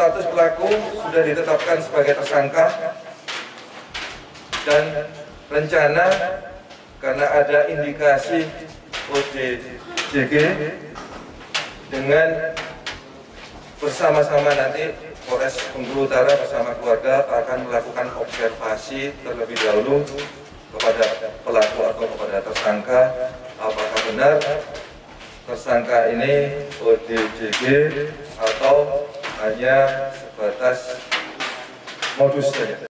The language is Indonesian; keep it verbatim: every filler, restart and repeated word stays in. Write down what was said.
status pelaku sudah ditetapkan sebagai tersangka dan rencana karena ada indikasi O D G J dengan bersama-sama nanti Polres Bengkulu Utara bersama keluarga akan melakukan observasi terlebih dahulu kepada pelaku atau kepada tersangka apakah benar tersangka ini O D G J atau hanya sebatas modus saja.